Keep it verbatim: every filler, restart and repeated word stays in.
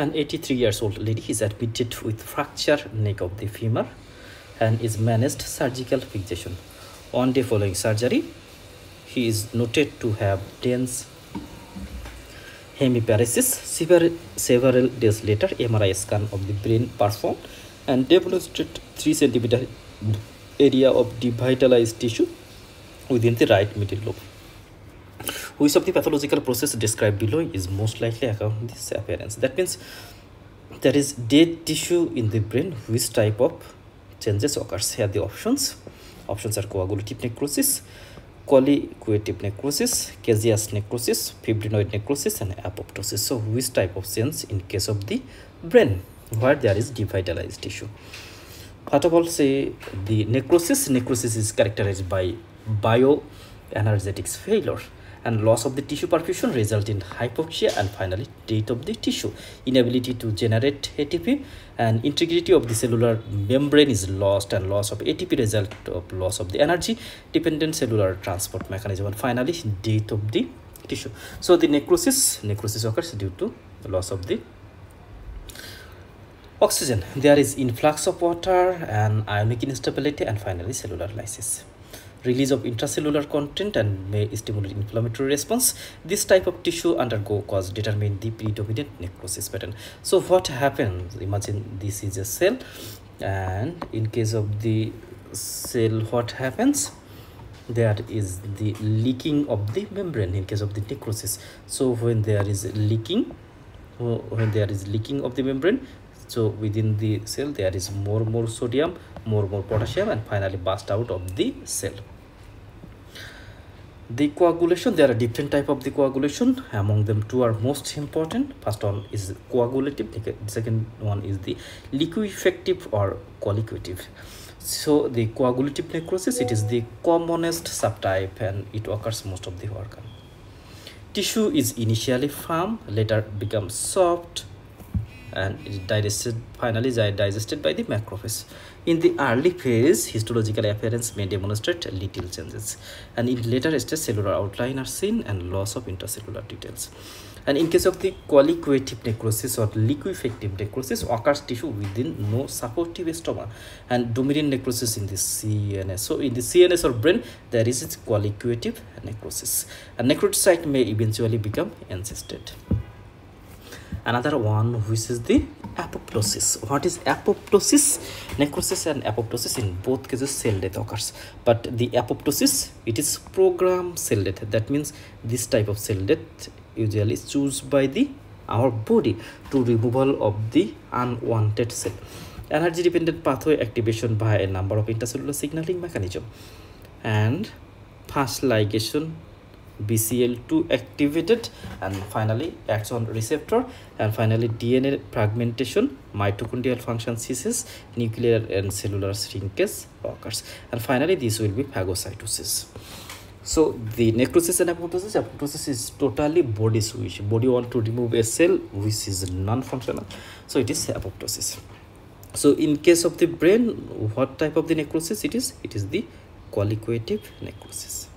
An eighty-three years old lady is admitted with fractured neck of the femur and is managed surgical fixation. On the following surgery, he is noted to have dense hemiparesis. Several days later, M R I scan of the brain performed and demonstrated three centimeter area of devitalized tissue within the right middle lobe. Which of the pathological process described below is most likely account this appearance? That means there is dead tissue in the brain. Which type of changes occurs? Here are the options. Options are coagulative necrosis, colliquative necrosis, caseous necrosis, fibrinoid necrosis, and apoptosis. So which type of change in case of the brain where there is devitalized tissue? First of all, say the necrosis. Necrosis is characterized by bioenergetics failure and loss of the tissue perfusion, result in hypoxia and finally death of the tissue. Inability to generate A T P and integrity of the cellular membrane is lost, and loss of A T P result of loss of the energy dependent cellular transport mechanism, and finally death of the tissue. So the necrosis necrosis occurs due to the loss of the oxygen. There is influx of water and ionic instability, and finally cellular lysis. Release of intracellular content and may stimulate inflammatory response. This type of tissue undergo cause determine the predominant necrosis pattern. So what happens? Imagine this is a cell, and in case of the cell, what happens? There is the leaking of the membrane in case of the necrosis. So when there is leaking, when there is leaking of the membrane, so within the cell there is more more sodium, more more potassium, and finally burst out of the cell. The coagulation, there are different type of the coagulation. Among them, two are most important. First one is coagulative, second one is the liquefactive or colliquative. So the coagulative necrosis, it is the commonest subtype and it occurs most of the organ. Tissue is initially firm, later becomes soft, and it digested finally digested by the macrophage. In the early phase, histological appearance may demonstrate little changes, and in later stage, cellular outline are seen and loss of intracellular details. And in case of the colliquative necrosis or liquefactive necrosis, occurs tissue within no supportive stomach, and dominant necrosis in the C N S. So in the C N S or brain, there is its colliquative necrosis, and necrocyte may eventually become encysted. Another one, which is the apoptosis. What is apoptosis? Necrosis and apoptosis, in both cases cell death occurs, but the apoptosis, it is programmed cell death. That means this type of cell death usually is chosen by the our body to removal of the unwanted cell. Energy dependent pathway activation by a number of intracellular signaling mechanism, and fast ligation B C L two activated, and finally axon receptor, and finally D N A fragmentation, mitochondrial function ceases, nuclear and cellular shrinkage occurs, and finally this will be phagocytosis. So the necrosis and apoptosis, apoptosis is totally body switch. Body want to remove a cell which is non-functional, so it is apoptosis. So in case of the brain, what type of the necrosis it is? It is the colliquative necrosis.